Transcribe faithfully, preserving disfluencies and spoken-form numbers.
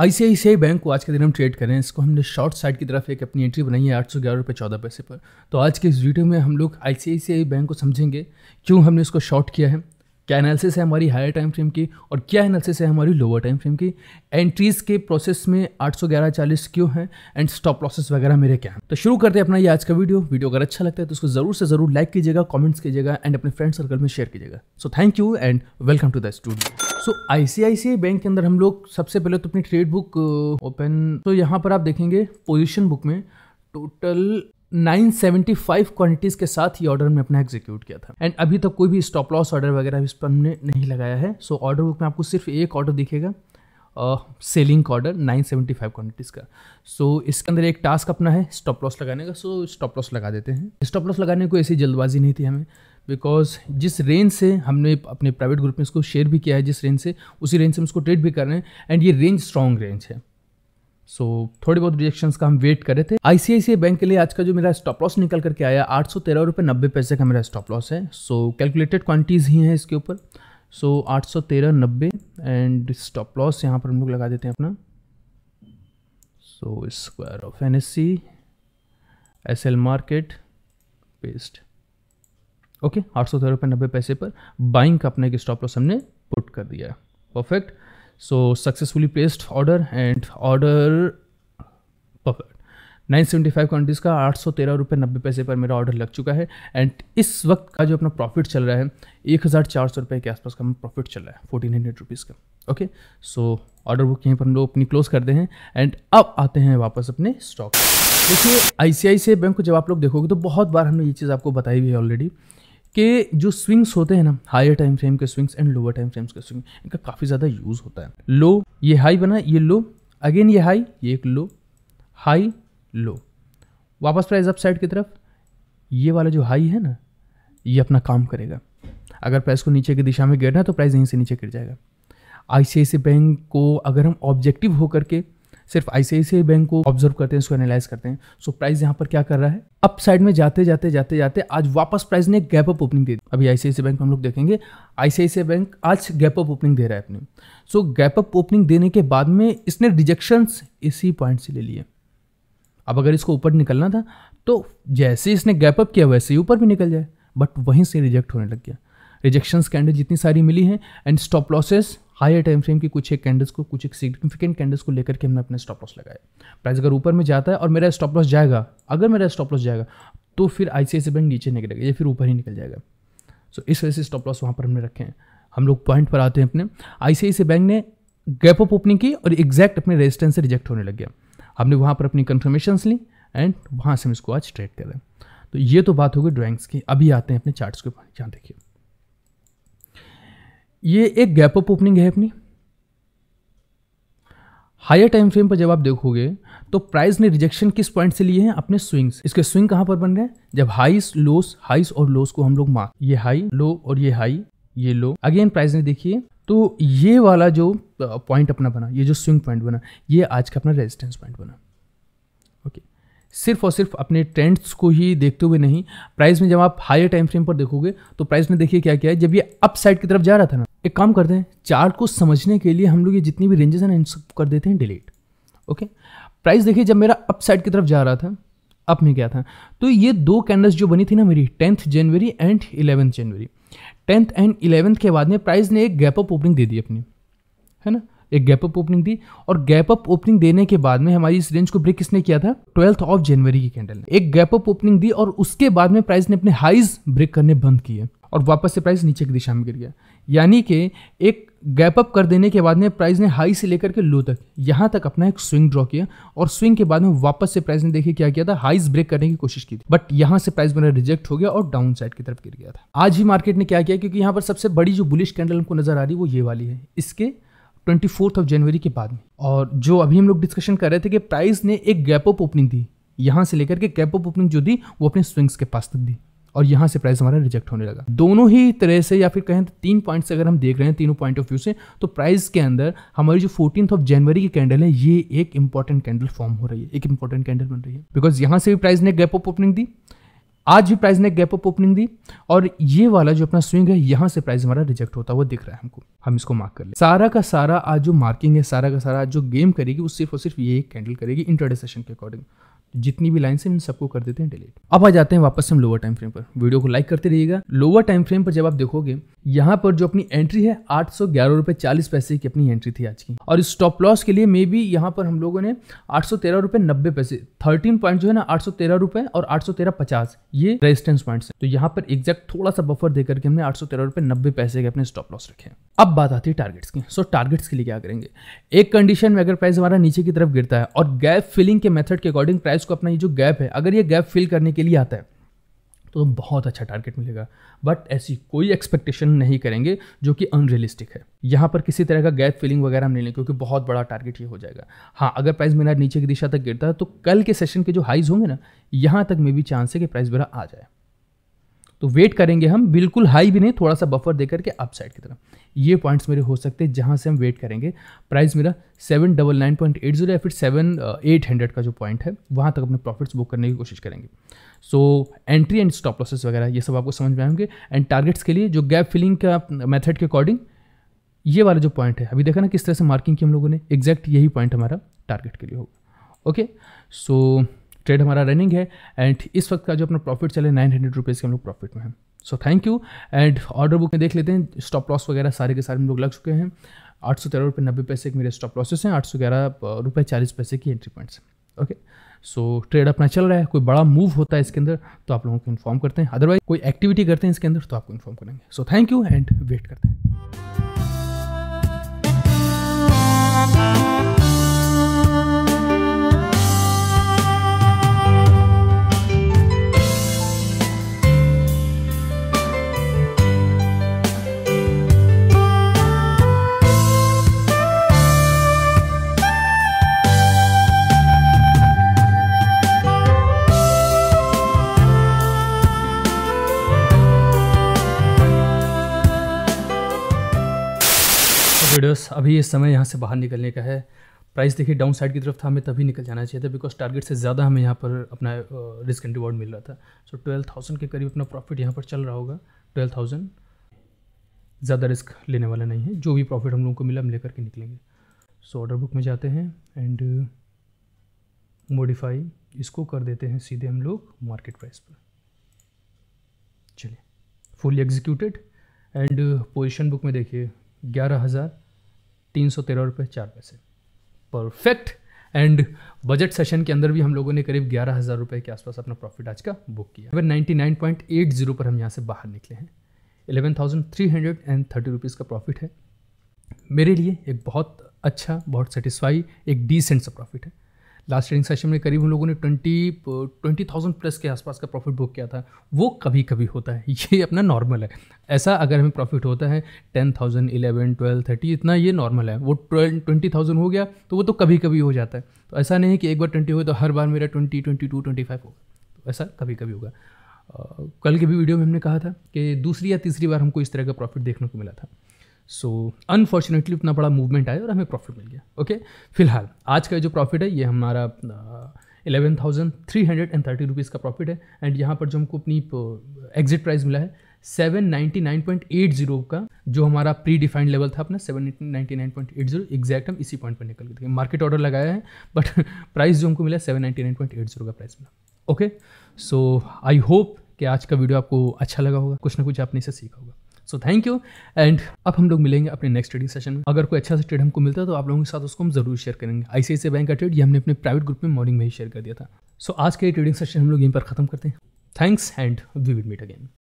ICICI bank को आज के दिन हम ट्रेड करें, इसको हमने शॉर्ट साइड की तरफ एक अपनी एंट्री बनाई है आठ सौ ग्यारह रुपये चौदह पैसे पर। तो आज के इस वीडियो में हम लोग आईसीआईसीआई बैंक को समझेंगे, क्यों हमने इसको शॉर्ट किया है, क्या एनालिसिस है हमारी हायर टाइम फ्रेम की और क्या एनालिसिस है हमारी लोअर टाइम फ्रेम की, एंट्रीज़ के प्रोसेस में आठ सौ ग्यारह चालीस क्यों है एंड स्टॉप लॉसेस वगैरह मेरे क्या हैं। तो शुरू करते हैं अपना ये आज का वीडियो। वीडियो अगर अच्छा लगता है तो उसको जरूर से जरूर लाइक कीजिएगा, कमेंट्स कीजिएगा एंड अपने फ्रेंड सर्कल में शेयर कीजिएगा। So thank you and welcome to the studio. So ICICI bank के अंदर हम लोग सबसे पहले तो अपनी ट्रेड बुक ओपन, तो यहाँ पर आप देखेंगे पोजीशन बुक में टोटल नौ सौ पचहत्तर क्वांटिटीज़ के साथ ये ऑर्डर हमने अपना एग्जीक्यूट किया था एंड अभी तक कोई भी स्टॉप लॉस ऑर्डर वगैरह इस पर हमने नहीं लगाया है। सो ऑर्डर बुक में आपको सिर्फ एक ऑर्डर दिखेगा, सेलिंग का ऑर्डर नौ सौ पचहत्तर क्वांटिटीज़ का। सो so, इसके अंदर एक टास्क अपना है स्टॉप लॉस लगाने का। सो स्टॉप लॉस लगा देते हैं। स्टॉप लॉस लगाने को ऐसी जल्दबाजी नहीं थी हमें, बिकॉज जिस रेंज से हमने अपने प्राइवेट ग्रुप में इसको शेयर भी किया है, जिस रेंज से उसी रेंज से हम इसको ट्रेड भी कर रहे हैं एंड ये रेंज स्ट्रॉन्ग रेंज है। सो so, थोड़ी बहुत रिएक्शंस का हम वेट कर रहे थे। आईसीआईसीआई बैंक के लिए आज का जो मेरा स्टॉप लॉस निकल करके आया आठ सौ तेरह रुपये नब्बे पैसे का मेरा स्टॉप लॉस है। सो so, कैलकुलेटेड क्वान्टिटीज़ ही हैं इसके ऊपर। सो आठ सौ तेरह नब्बे एंड स्टॉप लॉस यहाँ पर हम लोग लगा देते हैं अपना। So square off N S C S L market paste, okay, आठ सौ तेरह रुपये नब्बे पैसे पर बाइंग का अपना एक स्टॉप लॉस हमने पुट कर दिया है। Perfect. So successfully placed order and order perfect. नौ सौ पचहत्तर क्वांटिटीज़ का आठ सौ तेरह रुपये नब्बे पैसे पर मेरा ऑर्डर लग चुका है एंड इस वक्त का जो अपना प्रॉफिट चल रहा है एक हज़ार चार सौ रुपये के आसपास का प्रॉफिट चल रहा है, फोर्टीन हंड्रेड रुपीज़ का। ओके, सो ऑर्डर बुक यहीं पर हम लोग अपनी क्लोज करते हैं एंड अब आते हैं वापस अपने स्टॉक। देखिए आईसीआईसीआई बैंक को जब आप लोग देखोगे तो बहुत बार हमने ये चीज़ आपको बताई हुई है ऑलरेडी कि जो स्विंग्स होते हैं ना, हायर टाइम फ्रेम के swings and lower time frames के स्विंग, इनका काफ़ी ज़्यादा यूज़ होता है। लो, ये हाई बना, ये लो, अगेन ये हाई, ये एक लो, हाई लो, वापस प्राइस अप साइड की तरफ। ये वाला जो हाई है ना, ये अपना काम करेगा। अगर प्राइस को नीचे की दिशा में गिरना है तो प्राइस यहीं से नीचे गिर जाएगा। आईसीआईसीआई बैंक को अगर हम ऑब्जेक्टिव होकर के सिर्फ आईसीआईसीआई बैंक को ऑब्जर्व करते हैं, उसको एनालाइज करते हैं। सो प्राइस यहाँ पर क्या कर रहा है, अप साइड में जाते जाते जाते जाते आज वापस प्राइस ने गैप अप ओपनिंग दे दी। अभी आईसीआईसीआई बैंक को हम लोग देखेंगे, आईसीआईसीआई बैंक आज गैप अप ओपनिंग दे रहा है अपने। सो गैप अप ओपनिंग देने के बाद में इसने रिजेक्शंस इसी पॉइंट से ले लिए। अब अगर इसको ऊपर निकलना था तो जैसे इसने गैप अप किया वैसे ही ऊपर भी निकल जाए, बट वहीं से रिजेक्ट होने लग गया। रिजेक्शंस कैंडल जितनी सारी मिली हैं and stop losses higher time frame की कुछ एक कैंडल्स को, कुछ एक सिग्निफिकेंट कैंडल्स को लेकर के हमने अपना स्टॉप लॉस लगाया। प्राइस अगर ऊपर में जाता है और मेरा स्टॉप लॉस जाएगा, अगर मेरा स्टॉप लॉस जाएगा तो फिर आईसीआईसीआई बैंक नीचे नहीं गिरेगा, ये फिर ऊपर ही निकल जाएगा। सो so, इस वजह से स्टॉप लॉस वहाँ पर हमने रखे हैं। हम लोग पॉइंट पर आते हैं अपने। आईसीआईसीआई बैंक ने गैप अप ओपनिंग की और एग्जैक्ट अपने रेजिस्टेंस से रिजेक्ट होने लग गया। हमने वहाँ पर अपनी कन्फर्मेशंस ली एंड वहाँ से हम इसको आज ट्रेड करें। तो ये तो बात हो गई ड्राइंग्स की। अभी आते हैं अपने चार्ट्स के ऊपर। यहाँ देखिए, ये एक गैप अप ओपनिंग है अपनी। हायर टाइम फ्रेम पर जब आप देखोगे तो प्राइस ने रिजेक्शन किस पॉइंट से लिए हैं, अपने स्विंग्स। इसके स्विंग कहाँ पर बन रहे हैं, जब हाईस लोस, हाईस और लोस को हम लोग मार्क, ये हाई लो और ये हाई ये लो। अगेन प्राइस ने देखिए तो ये वाला जो पॉइंट अपना बना, ये जो स्विंग पॉइंट बना, ये आज का अपना रेजिस्टेंस पॉइंट बना। ओके, सिर्फ और सिर्फ अपने ट्रेंड्स को ही देखते हुए नहीं, प्राइस में जब आप हायर टाइम फ्रेम पर देखोगे तो प्राइस में देखिए क्या क्या है। जब ये अप साइड की तरफ जा रहा था ना, एक काम करते हैं, चार्ट को समझने के लिए हम लोग ये जितनी भी रेंजेस हैं ना इन सब कर देते हैं डिलीट। ओके, प्राइस देखिए जब मेरा अप साइड की तरफ जा रहा था, अप में क्या था, तो ये दो कैंडल्स जो बनी थी ना मेरी tenth January and eleventh January, tenth and eleventh के बाद में प्राइस ने एक गैप अप ओपनिंग दे दी अपनी, है ना, एक गैप अप ओपनिंग दी। और गैप अप ओपनिंग देने के बाद में हमारी इस रेंज को ब्रेक किसने किया था, ट्वेल्थ ऑफ जनवरी की कैंडल ने एक गैप अप ओपनिंग दी और उसके बाद में प्राइस ने अपने हाइज ब्रेक करने बंद किए और वापस से प्राइस नीचे की दिशा में गिर गया। यानी कि एक गैप अप कर देने के बाद में प्राइस ने हाई से लेकर के लो तक, यहाँ तक अपना एक स्विंग ड्रॉ किया और स्विंग के बाद में वापस से प्राइस ने देखिए क्या किया था, हाइज ब्रेक करने की कोशिश की थी, बट यहाँ से प्राइस मेरा रिजेक्ट हो गया और डाउन साइड की तरफ गिर गया था। आज ही मार्केट ने क्या किया, क्योंकि यहाँ पर सबसे बड़ी जो बुलिश कैंडल हमको नजर आ रही है वो ये वाली है, इसके ट्वेंटी फोर्थ ऑफ जनवरी के बाद में। और जो अभी हम लोग डिस्कशन कर रहे थे कि प्राइस ने एक गैप अप ओपनिंग दी, यहाँ से लेकर के गैप अप ओपनिंग जो दी वो अपने स्विंग्स के पास तक दी और यहाँ से प्राइस हमारा रिजेक्ट होने लगा। दोनों ही तरह से, या फिर कहें तीन पॉइंट से अगर हम देख रहे हैं, तीनों पॉइंट ऑफ व्यू से, तो प्राइस के अंदर हमारी जो फोर्टीन्थ ऑफ जनवरी की कैंडल है ये एक इंपॉर्टेंट कैंडल फॉर्म हो रही है, एक इंपॉर्टेंट कैंडल बन रही है। बिकॉज यहाँ से भी प्राइस ने गैप अप ओपनिंग दी, आज भी प्राइस ने गैप अप ओपनिंग दी और ये वाला जो अपना स्विंग है यहाँ से प्राइस हमारा रिजेक्ट होता हुआ दिख रहा है हमको। हम इसको मार्क कर ले। सारा का सारा आज जो मार्किंग है, सारा का सारा जो गेम करेगी वो सिर्फ और सिर्फ ये एक कैंडल करेगी इंट्राडे सेशन के अकॉर्डिंग। जितनी भी लाइन है इन सबको कर देते हैं डिलीट। अब आ जाते हैं वापस हम लोअर टाइम फ्रेम पर। वीडियो को लाइक करते रहिएगा। लोअर टाइम फ्रेम पर जब आप देखोगे यहाँ पर जो अपनी एंट्री है आठ सौ ग्यारह रुपये चालीस पैसे की अपनी एंट्री थी आज की, और इस स्टॉप लॉस के लिए मे बी यहाँ पर हम लोगों ने आठ सौ तेरह रुपये नब्बे पैसे थर्टीन पॉइंट जो है ना आठ सौ तेरह रुपये और आठ सौ तेरह पचास ये रेजिस्टेंस पॉइंट्स हैं। तो यहाँ पर एग्जैक्ट थोड़ा सा बफर देकर के हमने आठ सौ तेरह रुपये नब्बे पैसे के अपने स्टॉप लॉस रखे हैं। अब बात आती है टारगेट्स की। सो टारगेट्स के लिए क्या करेंगे? एक कंडीशन में अगर प्राइस हमारा नीचे की तरफ गिरता है और गैप फिलिंग के मेथड के अकॉर्डिंग प्राइस को अपना ये जो गैप है अगर ये गैप फिल करने के लिए आता है तो बहुत अच्छा टारगेट मिलेगा। बट ऐसी कोई एक्सपेक्टेशन नहीं करेंगे जो कि अनरियलिस्टिक है। यहाँ पर किसी तरह का गैप फिलिंग वगैरह हम नहीं लें क्योंकि बहुत बड़ा टारगेट ये हो जाएगा। हाँ, अगर प्राइस मेरा नीचे की दिशा तक गिरता है तो कल के सेशन के जो हाइज होंगे ना यहाँ तक में भी चांस है कि प्राइस मेरा आ जाए। तो वेट करेंगे हम, बिल्कुल हाई भी नहीं, थोड़ा सा बफर देकर के अपसाइड की तरफ। ये पॉइंट्स मेरे हो सकते हैं जहाँ से हम वेट करेंगे। प्राइस मेरा seven double nine point eight zero या फिर सेवन एट हंड्रेड का जो पॉइंट है वहाँ तक अपने प्रॉफिट्स बुक करने की कोशिश करेंगे। So entry and stop losses वगैरह ये सब आपको समझ में आएंगे। एंड टारगेट्स के लिए जो गैप फिलिंग का मैथड के अकॉर्डिंग ये वाला जो पॉइंट है अभी देखा ना किस तरह से मार्किंग की हम लोगों ने, एग्जैक्ट यही पॉइंट हमारा टारगेट के लिए होगा। ओके, सो ट्रेड हमारा रनिंग है एंड इस वक्त का जो अपना प्रॉफिट चले नाइन हंड्रेड रुपीज़ के हम लोग प्रॉफिट में हैं। So thank you. And order book में देख लेते हैं, स्टॉप लॉस वगैरह सारे के सारे हम लोग लग चुके हैं। आठ सौ तेरह रुपये नब्बे पैसे के मेरे स्टॉप लॉसेस हैं, आठ सौ ग्यारह रुपये चालीस पैसे की entry points. Okay, so trade अपना चल रहा है। कोई बड़ा मूव होता है इसके अंदर तो आप लोगों को इन्फॉर्म करते हैं, अदरवाइज कोई एक्टिविटी करते हैं इसके अंदर तो आपको इन्फॉर्म करेंगे। So thank you and wait करते हैं। वीडियोस अभी इस समय यहाँ से बाहर निकलने का है। प्राइस देखिए डाउन साइड की तरफ था, हमें तभी निकल जाना चाहिए था बिकॉज टारगेट से ज़्यादा हमें यहाँ पर अपना रिस्क एंड रिवॉर्ड मिल रहा था। सो ट्वेल्व थाउजेंड के करीब अपना प्रॉफिट यहाँ पर चल रहा होगा। ट्वेल्व थाउजेंड ज़्यादा रिस्क लेने वाला नहीं है, जो भी प्रॉफिट हम लोगों को मिला हम लेकर के निकलेंगे। सो ऑर्डर बुक में जाते हैं एंड मोडिफाई इसको कर देते हैं सीधे हम लोग मार्केट प्राइस पर। चलिए full executed and position book में देखिए ग्यारह हज़ार तीन सौ तेरह रुपये चार पैसे परफेक्ट। एंड बजट सेशन के अंदर भी हम लोगों ने करीब ग्यारह हज़ार रुपये के आसपास अपना प्रॉफिट आज का बुक किया। अगर ninety nine point eight zero पर हम यहाँ से बाहर निकले हैं। Eleven thousand three hundred and thirty rupees का प्रॉफिट है मेरे लिए। एक बहुत अच्छा, बहुत सेटिस्फाई, एक डिसेंट सा प्रॉफिट है। लास्ट ट्रेडिंग सेशन में करीब हम लोगों ने ट्वेंटी ट्वेंटी थाउजेंड प्लस के आसपास का प्रॉफिट बुक किया था। वो कभी कभी होता है, ये अपना नॉर्मल है। ऐसा अगर हमें प्रॉफिट होता है ten thousand eleven twelve thirty इतना, ये नॉर्मल है। वो ट्वेल्व ट्वेंटी थाउजेंड हो गया तो वो तो कभी कभी हो जाता है। तो ऐसा नहीं कि एक बार ट्वेंटी हो तो हर बार मेरा twenty twenty two twenty five होगा, तो ऐसा कभी कभी होगा। कल के भी वीडियो में हमने कहा था कि दूसरी या तीसरी बार हमको इस तरह का प्रॉफिट देखने को मिला था। सो अनफॉर्चुनेटली उतना बड़ा मूवमेंट आया और हमें प्रॉफिट मिल गया। Okay okay? फिलहाल आज का जो प्रॉफिट है ये हमारा eleven thousand three hundred and thirty rupees का प्रॉफिट है। एंड यहाँ पर जो हमको अपनी एग्जिट प्राइस मिला है seven ninety nine point eight zero का, जो हमारा प्री डिफाइंड लेवल था अपना seven ninety nine point eight zero exact हम इसी पॉइंट पर निकल गए थे। मार्केट ऑर्डर लगाया है बट प्राइस जो हमको मिला seven ninety nine point eight zero का प्राइस मिला। ओके, सो आई होप कि आज का वीडियो आपको अच्छा लगा होगा, कुछ ना कुछ आपने इसे सीखा होगा। सो थैंक यू एंड अब हम लोग मिलेंगे अपने नेक्स्ट ट्रेडिंग सेशन में। अगर कोई अच्छा सा ट्रेड हमको मिलता है तो आप लोगों के साथ उसको हम जरूर शेयर करेंगे। आईसीआईसीआई बैंक का ट्रेड ये हमने अपने प्राइवेट ग्रुप में मॉर्निंग में ही शेयर कर दिया था। सो so, आज के ट्रेडिंग सेशन हम लोग यहीं पर खत्म करते हैं। Thanks and we will meet again.